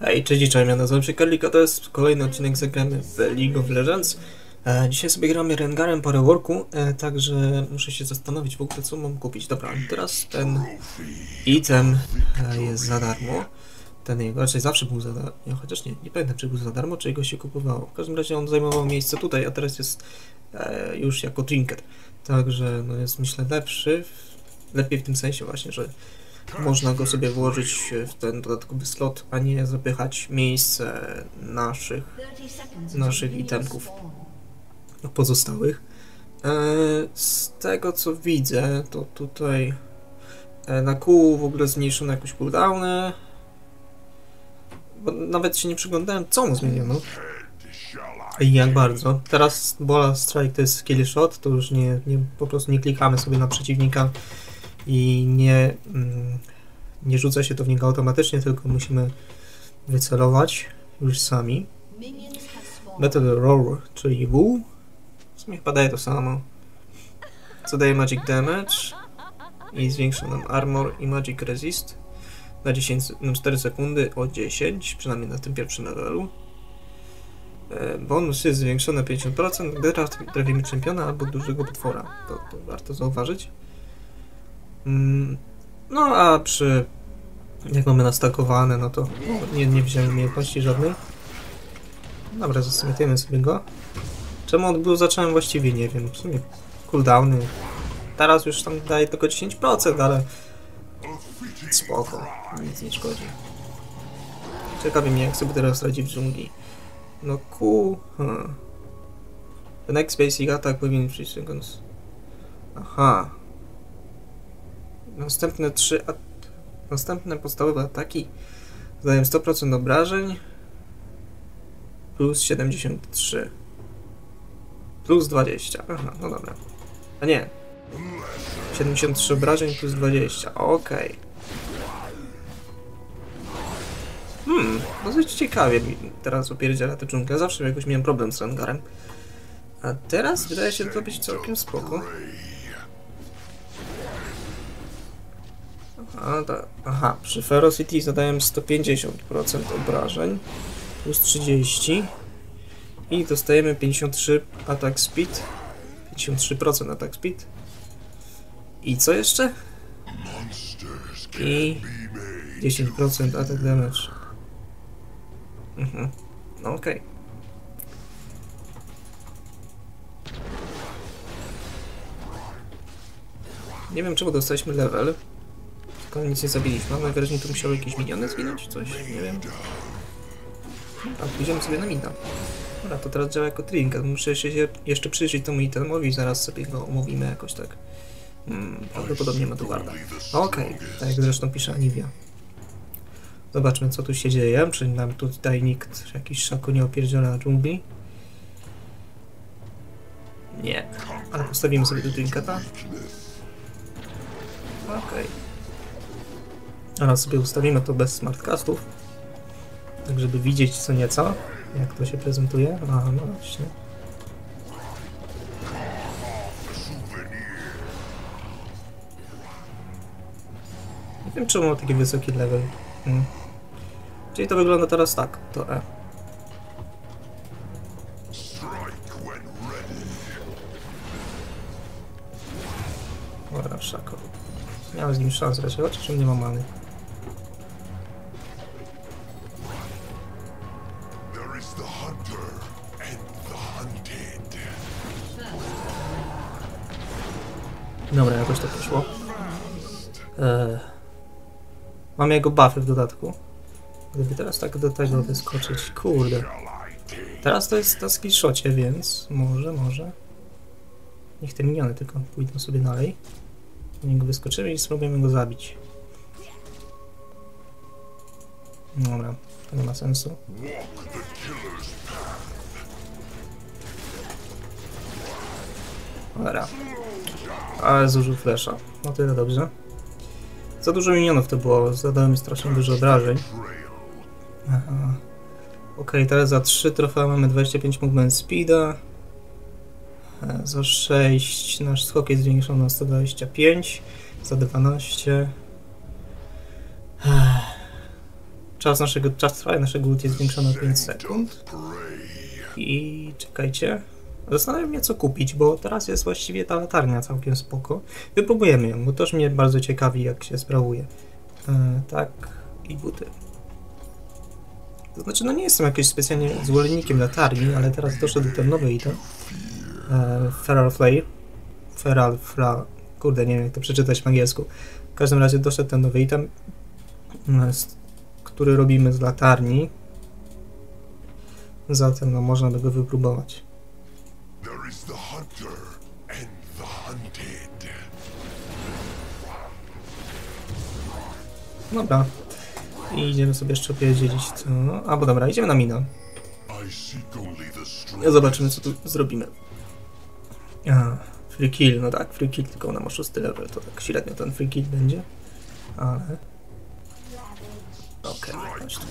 Hej, cześć, ja nazywam się Kerlik, a to jest kolejny odcinek zagramy w League of Legends. Dzisiaj sobie gramy Rengarem po reworku, także muszę się zastanowić w ogóle co mam kupić. Dobra, teraz ten item jest za darmo. Ten jego, raczej zawsze był za darmo, ja, chociaż nie pamiętam czy był za darmo, czy go się kupowało. W każdym razie on zajmował miejsce tutaj, a teraz jest już jako trinket. Także no jest myślę lepszy, lepiej w tym sensie właśnie, że można go sobie włożyć w ten dodatkowy slot, a nie zapychać miejsce naszych itemków pozostałych. Z tego co widzę, to tutaj na kół w ogóle zmniejszono jakoś cooldowny. Bo nawet się nie przyglądałem co mu zmieniono i jak bardzo. Teraz Bola Strike to jest kill shot, to już po prostu nie klikamy sobie na przeciwnika i nie rzuca się to w niego automatycznie, tylko musimy wycelować już sami. Battle Roar, czyli W. W sumie chyba daje to samo. Co daje magic damage i zwiększa nam armor i magic resist na 4 sekundy o 10, przynajmniej na tym pierwszym levelu. Bonus jest zwiększony na 50%, gdy trafimy czempiona albo dużego potwora. To warto zauważyć. No a jak mamy nastakowane, no to nie wziąłem umiejętności żadnej. Dobra, zasmytujemy sobie go. Czemu on był zacząłem właściwie, nie wiem, w sumie cooldowny. Teraz już tam daje tylko 10%, ale spoko, nic nie szkodzi. Ciekawi mnie jak sobie teraz radzi w dżungli. No cool. The next basic attack within 3 seconds. Aha. Następne podstawowe ataki zadają 100% obrażeń plus 73 plus 20. Aha, no dobra. A nie. 73 obrażeń plus 20. Okej. Dosyć ciekawie mi teraz opierdziela tę dżunglę. Zawsze jakoś miałem problem z Rengarem. A teraz wydaje się to być całkiem spoko. Aha, przy Ferocity zadałem 150% obrażeń plus 30 i dostajemy 53 attack speed, 53% attack speed i co jeszcze? I 10% attack damage. No okej. Nie wiem czemu dostaliśmy level. Tylko nic nie zabiliśmy, ale najwyraźniej tu musiały jakieś miniony zginąć, coś, nie wiem. Tak, pójdziemy sobie na mina. Dobra, to teraz działa jako trinket, muszę się jeszcze przyjrzeć temu itemowi, zaraz sobie go omówimy jakoś tak. Prawdopodobnie ma tu warda. Okej, tak jak zresztą pisze Anivia. Zobaczmy co tu się dzieje, czy nam tutaj nikt, jakiś Shaco nie opierdziela dżungli. Nie, ale postawimy sobie tu trinketa. Okej. Teraz sobie ustawimy to bez smartcastów, tak żeby widzieć co nieco, jak to się prezentuje. A no właśnie. Nie wiem czemu ma taki wysoki level. Czyli to wygląda teraz tak, to E. Dobra, Shaco. Miałem z nim szansę raczej, chociaż on nie ma many. Dobra, jakoś to poszło. Mam jego buffy w dodatku. Gdyby teraz tak do tego wyskoczyć, kurde. Teraz to jest na skillshocie, więc może. Niech te miniony tylko pójdą sobie dalej. Niego wyskoczymy i spróbujemy go zabić. Dobra, to nie ma sensu. Dobra. Ale zużył flesza. No tyle dobrze. Za dużo minionów to było. Zadałem mi strasznie dużo obrażeń. Okej, teraz za 3 trofea mamy 25 movement speeda. Za 6 nasz skok jest zwiększony na 125, za 12. Czas trwania naszego ult jest zwiększony o 5 sekund. I czekajcie. Zastanawiam się, co kupić, bo teraz jest właściwie ta latarnia całkiem spoko. Wypróbujemy ją, bo też mnie bardzo ciekawi, jak się sprawuje. Tak, i buty. To znaczy, no nie jestem jakimś specjalnie zwolennikiem latarni, ale teraz doszedł ten nowy item. Feral Flare. Feral Flare. Kurde, nie wiem, jak to przeczytać w angielsku. W każdym razie doszedł ten nowy item, który robimy z latarni. Zatem, no, można by go wypróbować. Dobra. I idziemy sobie jeszcze powiedzieć co... A, bo dobra, idziemy na minę. Zobaczymy, co tu zrobimy. Free kill, no tak, free kill, tylko ona ma 6 level, to tak średnio ten free kill będzie. Ale... Okej, chodź tu.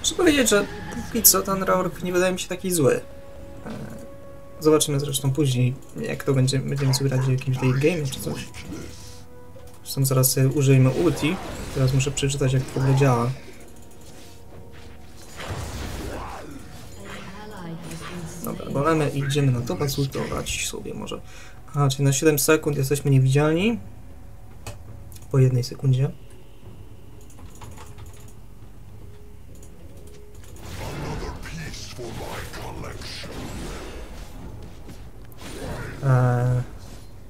Muszę powiedzieć, że póki co ten Raork nie wydaje mi się taki zły. Zobaczymy zresztą później, jak to będzie, będziemy sobie grać w jakimś late game czy coś. Zresztą zaraz użyjmy ulti. Teraz muszę przeczytać, jak to działa. Dobra, golemy i idziemy na topa zultować sobie może. A, czyli na 7 sekund jesteśmy niewidzialni. Po 1 sekundzie.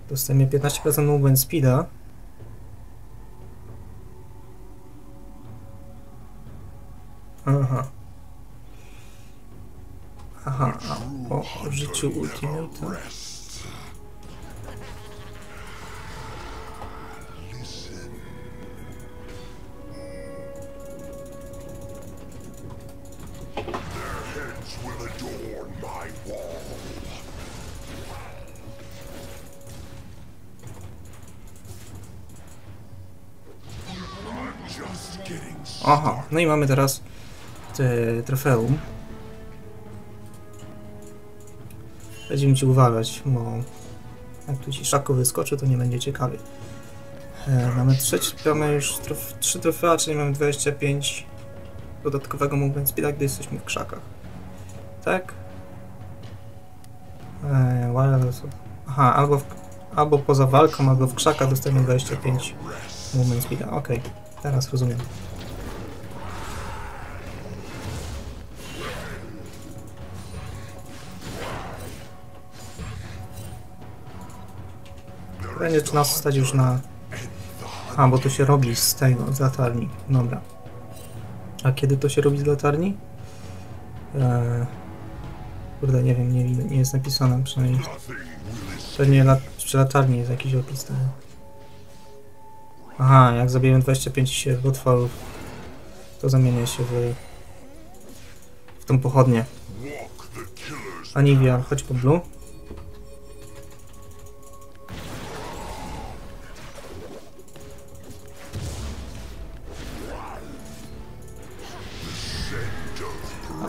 Dostajemy 15% movement speeda. Aha, po użyciu ultimate. Aha, no i mamy teraz trofeum. Będziemy ci uważać, bo jak tu ci Shaco wyskoczy, to nie będzie ciekawie. Mamy już 3 trofea, czyli mamy 25 dodatkowego movement speeda, gdy jesteśmy w krzakach. Tak? Aha, albo poza walką, albo w krzakach dostajemy 25 movement speeda. Okej, teraz rozumiem. Będzie nas stać już na... A, bo to się robi z tego, z latarni. Dobra. A kiedy to się robi z latarni? Kurde, nie wiem, nie jest napisane przynajmniej. Pewnie przy latarni jest jakiś opis tego. Aha, jak zabijemy 25 potworów, to zamienia się w tą pochodnię. Anivia, chodź po blue.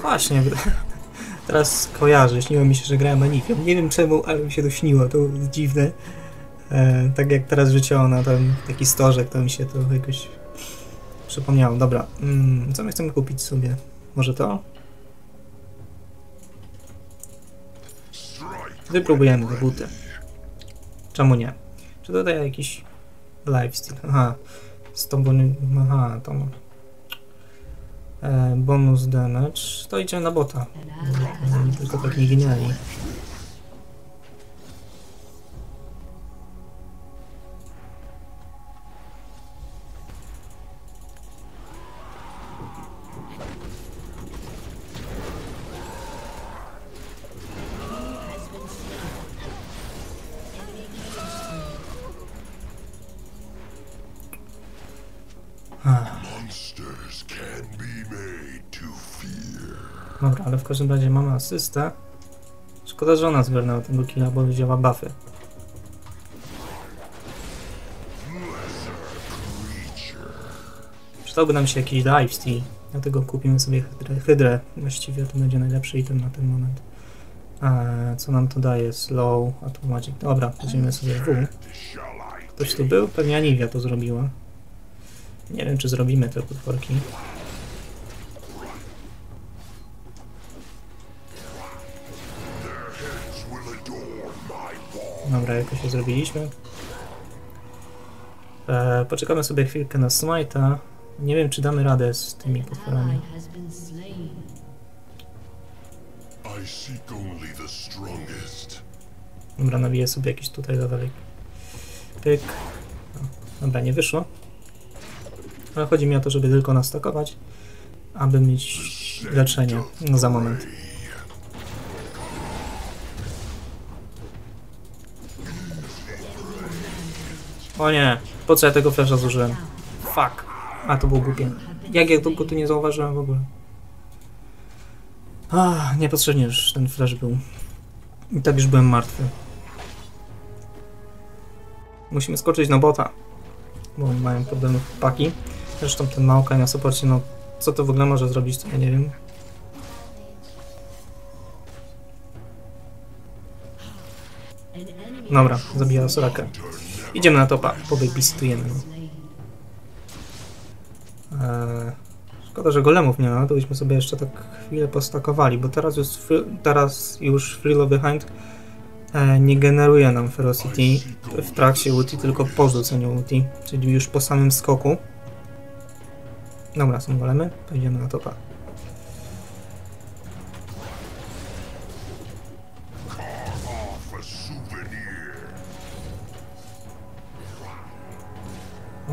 Właśnie, teraz kojarzę, śniło mi się, że grałem Anifią. Nie wiem czemu, ale mi się to śniło, to jest dziwne. Tak jak teraz rzuciło na ten taki stożek, to mi się to jakoś przypomniało. Dobra, co my chcemy kupić sobie? Może to? Wypróbujemy te buty. Czemu nie? Czy dodaję jakiś lifestyle? Aha, z tą bonią... Aha, to... bonus damage, to idziemy na bota, tylko tak nie genialnie. Dobra, ale w każdym razie mamy asystę. Szkoda, że ona zgarnęła tego killa, bo wzięła buffy. Przydałby nam się jakiś lifesteal, dlatego kupimy sobie hydrę. Właściwie to będzie najlepszy item na ten moment. Co nam to daje? Slow, a tu macie. Dobra, weźmiemy sobie W. Ktoś tu był? Pewnie Anivia to zrobiła. Nie wiem, czy zrobimy te potworki. Dobra, jakoś się zrobiliśmy. Poczekamy sobie chwilkę na Smite'a. Nie wiem, czy damy radę z tymi potworami. Dobra, nabiję sobie jakiś tutaj dawalek. Pyk. Dobra, nie wyszło. Ale chodzi mi o to, żeby tylko nastakować, aby mieć leczenie za moment. O nie, po co ja tego flasha zużyłem? Fuck. A to było głupie. Jak ja go tu nie zauważyłem w ogóle? Ah, niepotrzebnie już ten flash był. I tak już byłem martwy. Musimy skoczyć na bota, bo mają problemy chłopaki. Zresztą ten Maokai na soporcie, no co to w ogóle może zrobić, to ja nie wiem. Dobra, zabijała Sorakę. Idziemy na topa, pobabysittujemy. Szkoda, że golemów nie ma, to byśmy sobie jeszcze tak chwilę postakowali, bo teraz już Thrill of the Hunt nie generuje nam Ferocity w trakcie ulti, tylko po rzuceniu ulti, czyli już po samym skoku. Dobra, są golemy, pójdziemy na topa.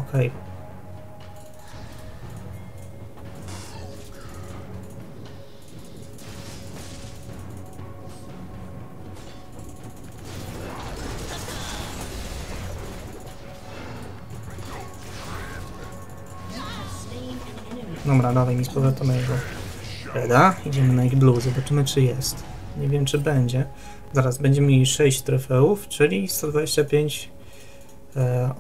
Okej. Okay. Dobra, dawaj mi z powrotem mojego Reda. Idziemy na ich blue, zobaczymy czy jest. Nie wiem czy będzie. Zaraz, będziemy mieli 6 trofeów, czyli 125,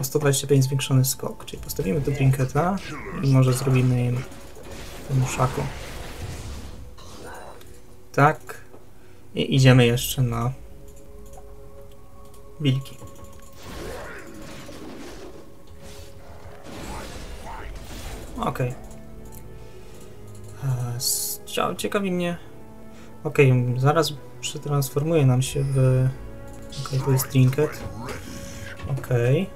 o 125 zwiększony skok. Czyli postawimy tu Trinketa i może zrobimy im temu Shaco. Tak. I idziemy jeszcze na wilki. Okej. Okay. Ciekawi mnie. Okej, okay, zaraz przetransformuje nam się w. Okej, okay, to jest Trinket. Okej.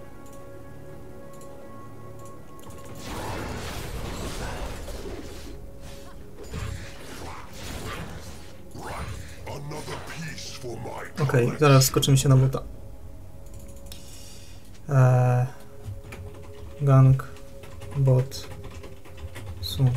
Okay. Okej, okay, zaraz skoczymy się na buta. Gang, bot, sum,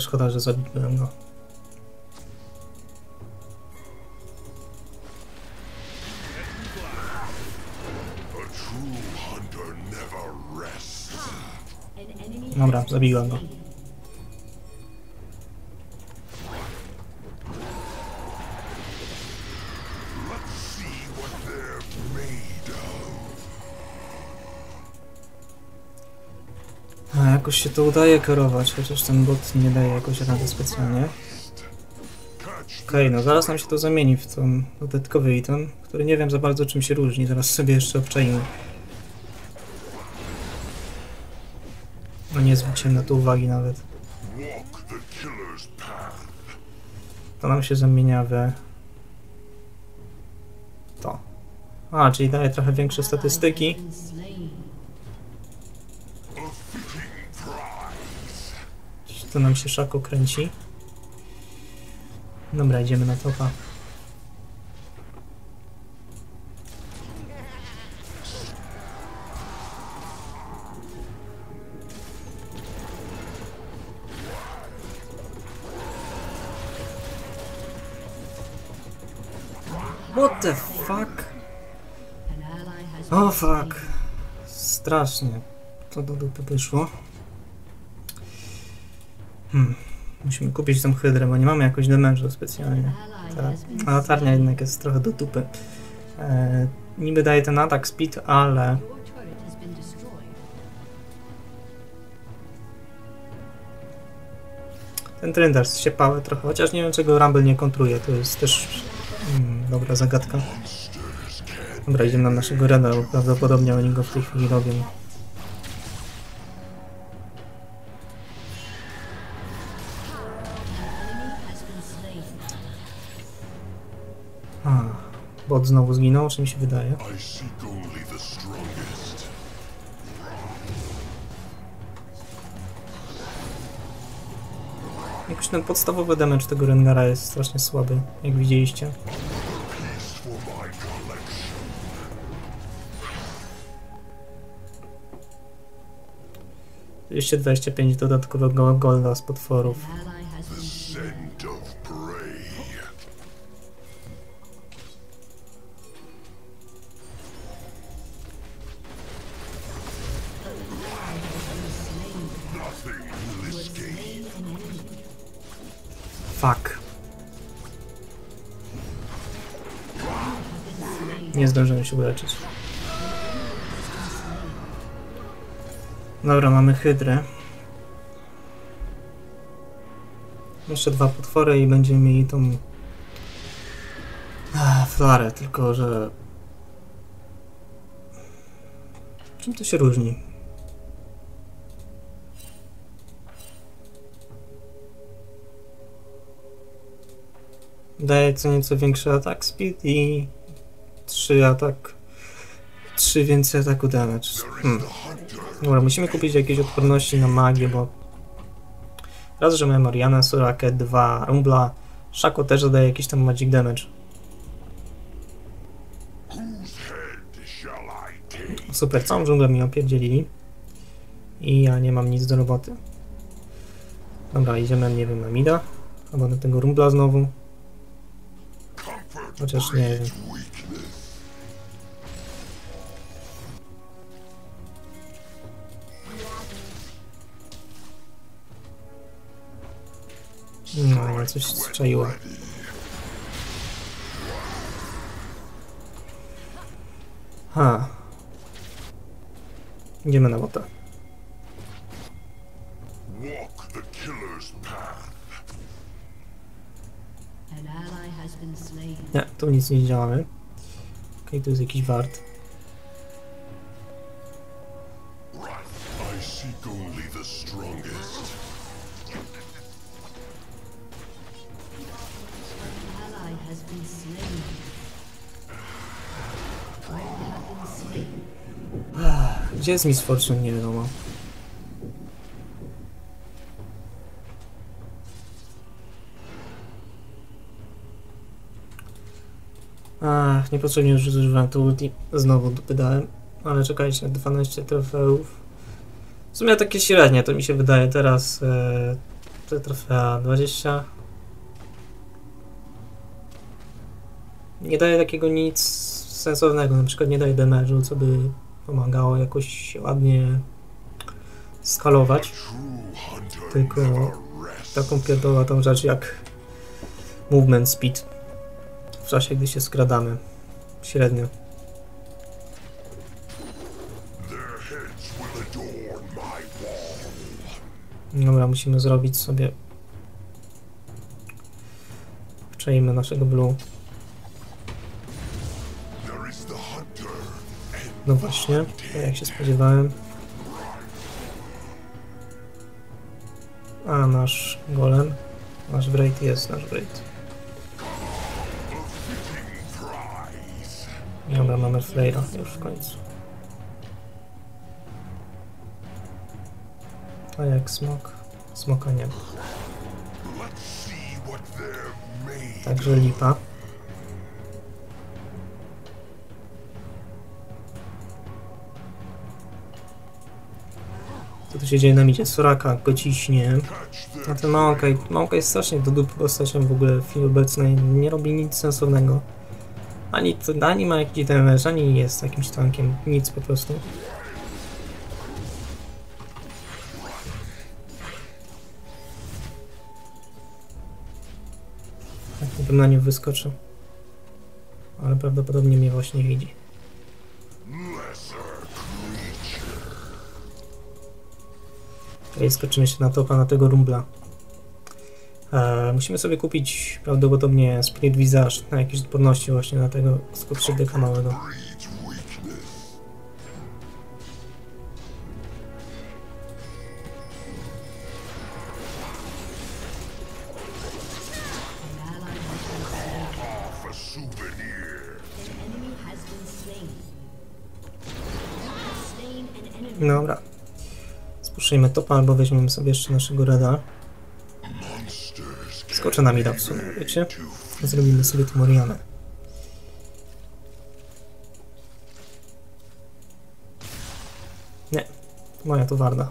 szkoda, że zabiłem go. Dobra, zabiłem go. Jakoś się to udaje kierować, chociaż ten bot nie daje jakoś rady specjalnie. Okej, no zaraz nam się to zamieni w ten dodatkowy item, który nie wiem za bardzo czym się różni, zaraz sobie jeszcze obczajmy. No nie zwróciłem na to uwagi nawet. To nam się zamienia we... to. A, czyli daje trochę większe statystyki. To nam się Shaco kręci. Dobra, idziemy na topa. What the fuck? O fuck. Strasznie. To do dupy wyszło. Musimy kupić tą hydrę, bo nie mamy jakoś damage'u specjalnie. Ta latarnia jednak jest trochę do dupy. Niby daje ten atak speed, ale... Ten tryndarz się pałe trochę, chociaż nie wiem czego Rumble nie kontruje, to jest też dobra zagadka. Dobra, idziemy na naszego Rena, bo prawdopodobnie oni go w tej chwili robią. Bot znowu zginął, czy mi się wydaje? Jakoś ten podstawowy damage tego Rengara jest strasznie słaby, jak widzieliście. Jeszcze 25 dodatkowego golda z potworów. Fuck. Nie zdążyłem się uleczyć. Dobra, mamy hydrę. Jeszcze dwa potwory i będziemy mieli tą... flarę, tylko że... Czym to się różni? Daje co nieco większy atak speed i 3 więcej ataku damage. Dobra, musimy kupić jakieś odporności na magię, bo raz, że mamy Marianę, Sorakę, 2 Rumbla, Shaco też dodaje jakiś tam magic damage. Super, całą dżunglę mi opierdzielili i ja nie mam nic do roboty. Dobra, idziemy, nie wiem, na mida, albo na tego Rumbla znowu. Chociaż nie wiem. No, coś strzeliło. Idziemy na bota. Nie, tu nic nie działamy. Okej, tu jest jakiś wart. Gdzie jest Miss Fortune? Nie wiadomo. Ach, niepotrzebnie już używam tu ulti. Znowu dopydałem, ale czekajcie, 12 trofeów. W sumie takie średnie, to mi się wydaje teraz. Te trofea 20. Nie daje takiego nic sensownego, na przykład nie daje damage'u, co by pomagało jakoś ładnie skalować. Tylko taką pierdolatą rzecz jak movement speed. W czasie, gdy się skradamy. Średnio. Dobra, musimy zrobić sobie... Wczajmy naszego blue. No właśnie, jak się spodziewałem. A nasz golem. Nasz braid jest, nasz braid. Dobra, mamy Flare'a już w końcu. A jak smok? Smoka nie ma. Także lipa. Co tu się dzieje na micie? Soraka go ciśnie. A ten Maokai jest strasznie do dupy postacią w ogóle w chwili obecnej. Nie robi nic sensownego. Ani ma jakiś damage, ani jest jakimś tankiem, nic po prostu. Tak, bym na nią wyskoczył. Ale prawdopodobnie mnie właśnie widzi. Tutaj skoczymy się na topa, na tego Rumbla. Musimy sobie kupić prawdopodobnie Split Visage na jakieś odporności właśnie na tego skrzydła małego. Dobra. Spuszczajmy topa albo weźmiemy sobie jeszcze naszego Reda. Skoczę na mida w sumie, wiecie? Zrobimy sobie tu Morianę. Nie, moja to Warda.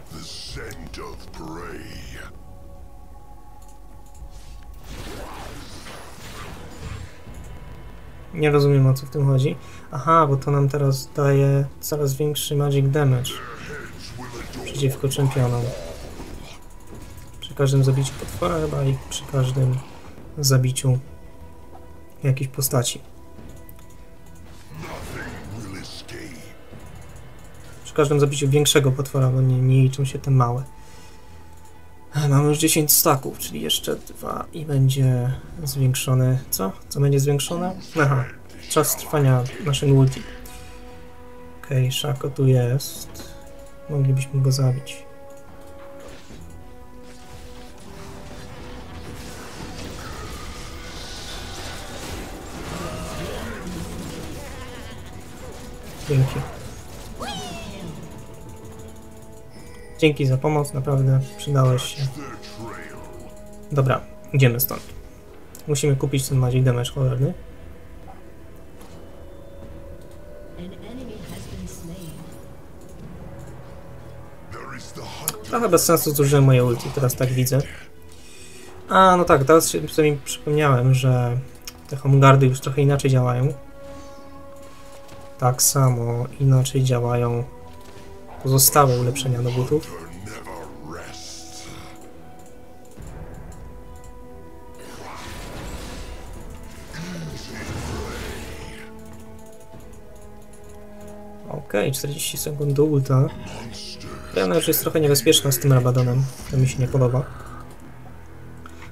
Nie rozumiem, o co w tym chodzi. Aha, bo to nam teraz daje coraz większy magic damage przeciwko czempionom. Przy każdym zabiciu potwora chyba i przy każdym zabiciu jakiejś postaci. Przy każdym zabiciu większego potwora, bo nie liczą się te małe. Mamy już 10 staków, czyli jeszcze 2 i będzie zwiększone... Co? Co będzie zwiększone? Aha, czas trwania naszego ulti. Okej, Shaco tu jest. Moglibyśmy go zabić. Dzięki. Dzięki za pomoc, naprawdę przydałeś się. Dobra, idziemy stąd. Musimy kupić ten magic damage cholerny. Trochę bez sensu zużyłem moje ulti, teraz tak widzę. A, no tak, teraz sobie przypomniałem, że te homeguardy już trochę inaczej działają. Tak samo inaczej działają pozostałe ulepszenia do butów. Okej, 40 sekund do ulta. Pewnie już jest trochę niebezpieczna z tym Rabadonem, to mi się nie podoba.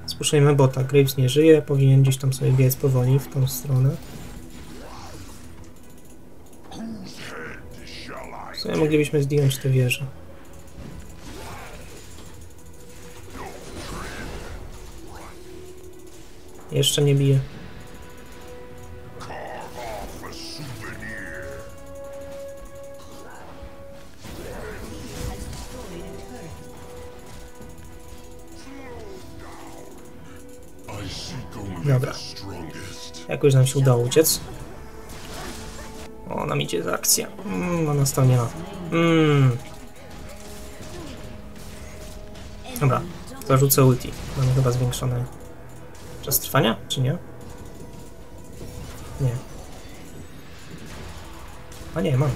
Spuszczajmy bota, Graves nie żyje, powinien gdzieś tam sobie biec powoli w tą stronę. No, moglibyśmy zdjąć te wieże. Jeszcze nie bije. Dobra. Jakoś nam się udało uciec. O, nam idzie ta akcja. Ona stał nie ma. Dobra, zarzucę ulti. Mamy chyba zwiększony czas trwania, czy nie? Nie. A nie, mam.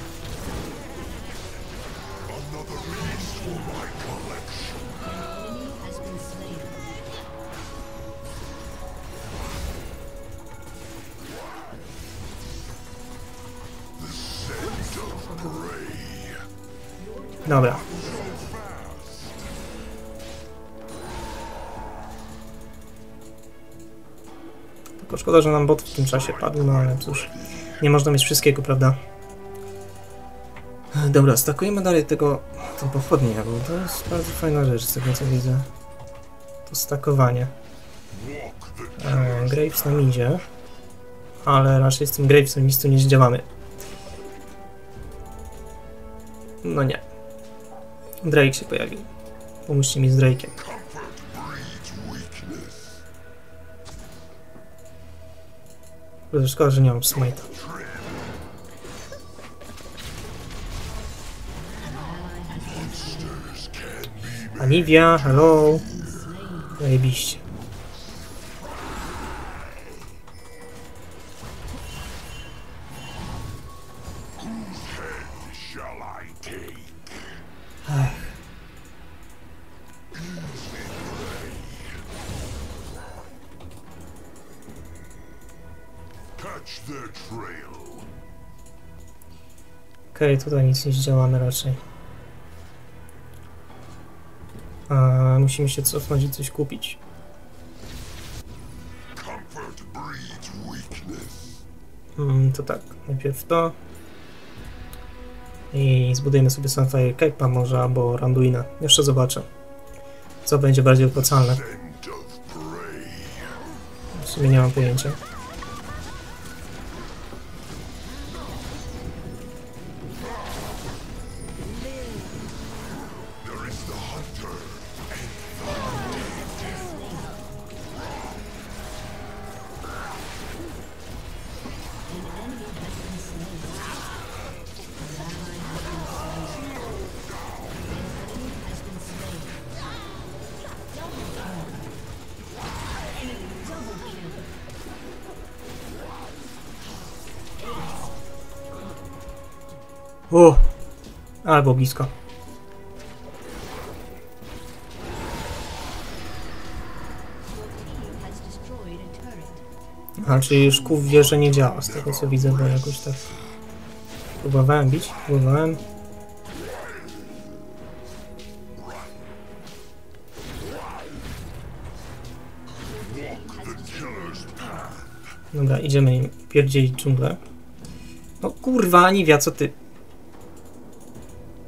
Dobra. Tylko szkoda, że nam bot w tym czasie padł, no ale cóż, nie można mieć wszystkiego, prawda? Dobra, stakujemy dalej tą pochodnię, bo to jest bardzo fajna rzecz, z tego co widzę. To stakowanie. Graves nam idzie, ale raczej z tym Gravesem nic tu nie zdziałamy. No nie. Drake się pojawił. Pomóżcie mi z Drake'iem. Szkoda, że nie mam smite'a. Anivia, hello. Zajebiście. Okej, tutaj nic nie zdziałamy raczej. Musimy się cofnąć i coś kupić. To tak, najpierw to. I zbudujemy sobie Sunfire Cape'a może, albo Randuina. Jeszcze zobaczę, co będzie bardziej opłacalne. W sumie nie mam pojęcia. Albo blisko. A czyli szkół wie, że nie działa, z tego co widzę, bo jakoś tak próbowałem bić, próbowałem. Dobra, idziemy pierdzielić dżunglę. No kurwa, Anivia, co ty?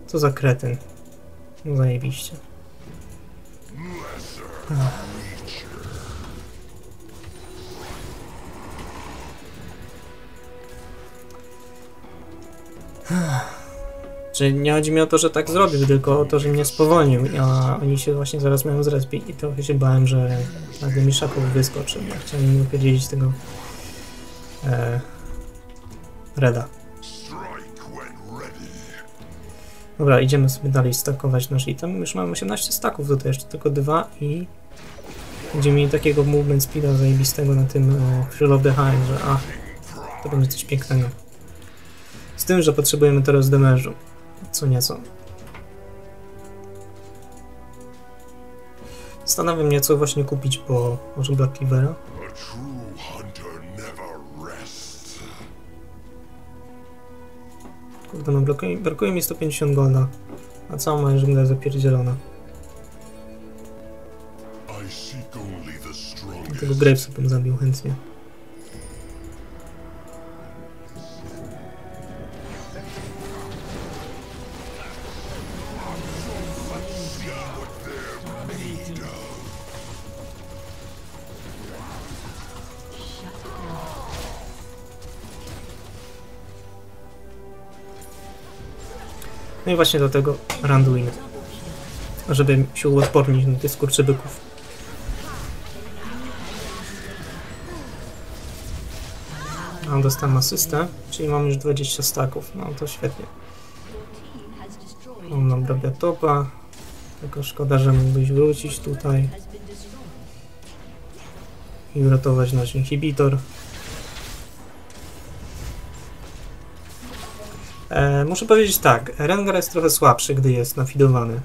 Co za kretyn. No zajebiście. Czy nie chodzi mi o to, że tak zrobił, tylko o to, że mnie spowolnił, a oni się właśnie zaraz miałem zrespić i trochę się bałem, że nagle mi Shaco wyskoczy. Ja chciałem nie powiedzieć tego Reda. Dobra, idziemy sobie dalej stakować nasz item. Już mamy 18 staków, tutaj jeszcze tylko 2 i będziemy mieli takiego movement speeda zajebistego na tym Thrill of the Hunt, że to będzie coś pięknego. Z tym, że potrzebujemy teraz damage'u, co nieco. Zastanawiam się, co właśnie kupić po może Black Cleavera. Kurde, no brakuje mi 150 golda, a cała moja żungla jest zapierdzielona. Tego Gravesa bym zabił chętnie. No i właśnie do tego Randuin, żeby się uodpornić na tych skurczybyków. No, dostałem asystę, czyli mam już 20 staków, no to świetnie. Mam brabia topa, tylko szkoda, że mógłbyś wrócić tutaj i uratować nasz inhibitor. Muszę powiedzieć tak, Rengar jest trochę słabszy, gdy jest nafidowany.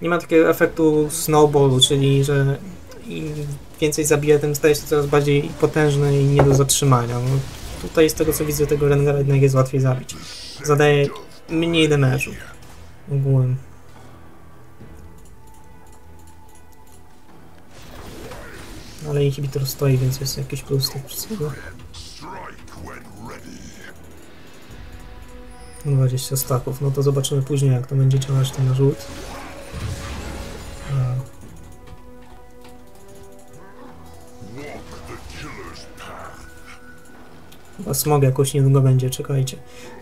Nie ma takiego efektu snowballu, czyli że im więcej zabija, tym staje się coraz bardziej potężny i nie do zatrzymania. No, tutaj z tego co widzę, tego Rengara jednak jest łatwiej zabić. Zadaje mniej damage'u ogółem. Ale inhibitor stoi, więc jest jakiś plus tak wszystkiego. 20 staków, no to zobaczymy później, jak to będzie działać ten rzut. Chyba smog jakoś niedługo będzie, czekajcie.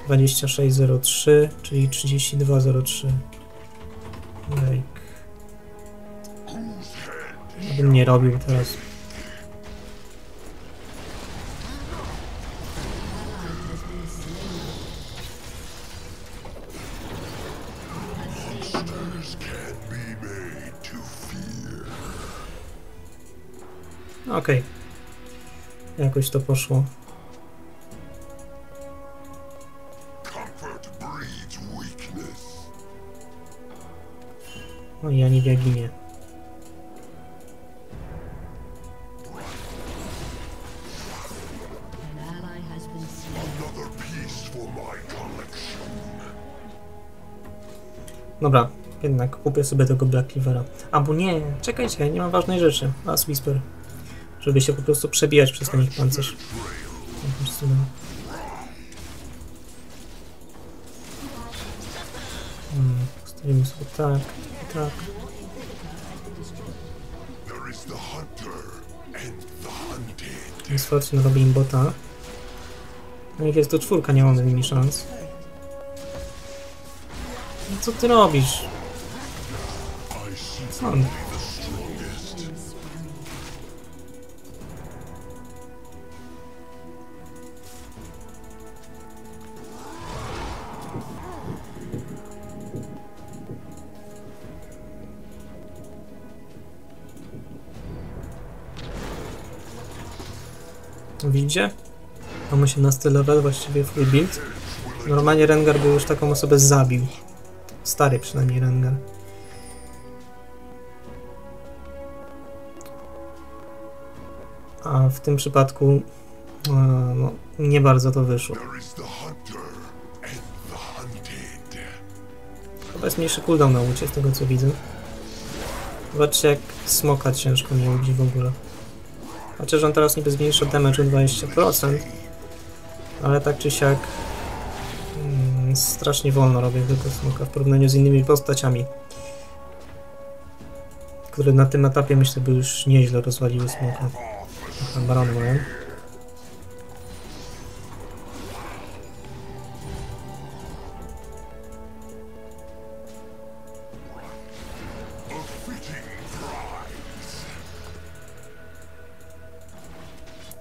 26.03, czyli 32.03. Drake. Abym nie robił teraz. Okej, jakoś to poszło. No i Anivia ginie. Dobra, jednak kupię sobie tego Black Cleavera. Albo nie, czekajcie, nie mam ważnej rzeczy. Last Whisper. Żeby się po prostu przebijać przez ten ich pancerz. Postawimy sobie tak, tak. Miss Fortune robi im bota. No ich jest to czwórka, nie mam z nimi szans. No co ty robisz? Co on? Widzicie? Mam 18 level, właściwie full build. Normalnie Rengar by już taką osobę zabił. Stary przynajmniej Rengar. A w tym przypadku no, nie bardzo to wyszło. Chyba jest mniejszy cooldown na łucie, z tego co widzę. Zobaczcie, jak smoka ciężko nie łudzi w ogóle. Chociaż on teraz niby zmniejsza damage o 20%, ale tak czy siak strasznie wolno robię tego smoka w porównaniu z innymi postaciami, które na tym etapie myślę by już nieźle rozwaliły smoka. Aha, barony mają.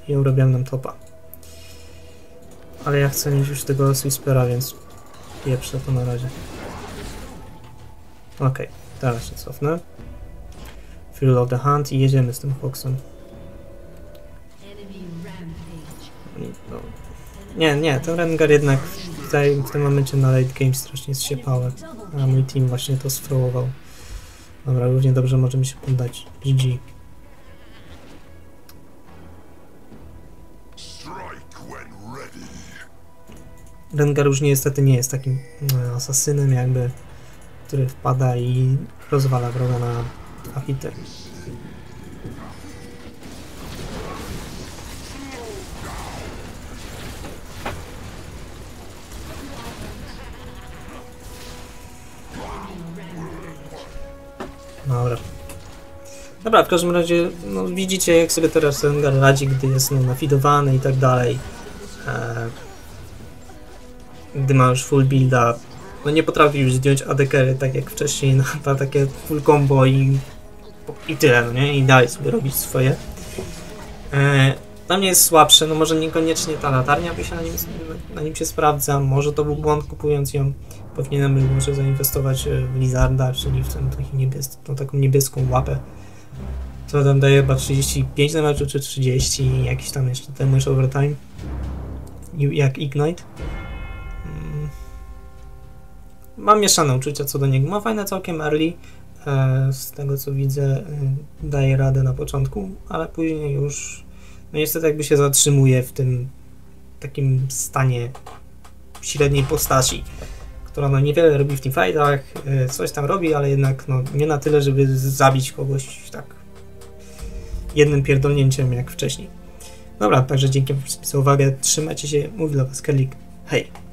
I urobiłem nam topa. Ale ja chcę mieć już tego Swispera, więc pieprzę to na razie. Okej, teraz się cofnę. Thrill of the Hunt i jedziemy z tym Foxem. No. Nie, ten Rengar jednak w tym momencie na late game strasznie zsiepałem. A mój team właśnie to sfrołował. Dobra, równie dobrze możemy się poddać. GG. Rengar już niestety nie jest takim asasynem jakby, który wpada i rozwala wroga na hity. Dobra, w każdym razie no, widzicie jak sobie teraz Rengar radzi, gdy jest no, nafidowany i tak dalej. Gdy ma już full builda, no nie potrafi już zdjąć AD-carry tak jak wcześniej, no, ta takie full combo i tyle, no nie? I dalej sobie robić swoje. Dla mnie jest słabsze, no może niekoniecznie ta latarnia by się na nim się sprawdza, może to był błąd kupując ją. Powinienem był może zainwestować w Lizarda, czyli w ten taki taką niebieską łapę, co tam daje chyba 35 na meczu, czy 30, jakiś tam jeszcze ten mecz overtime, jak Ignite. Mam mieszane uczucia co do niego. Ma fajne całkiem early, z tego co widzę daje radę na początku, ale później już no niestety jakby się zatrzymuje w tym takim stanie średniej postaci, która no niewiele robi w teamfightach, coś tam robi, ale jednak no nie na tyle, żeby zabić kogoś tak jednym pierdolnięciem jak wcześniej. Dobra, także dzięki za uwagę, trzymajcie się, mówi dla was Kerlik, hej!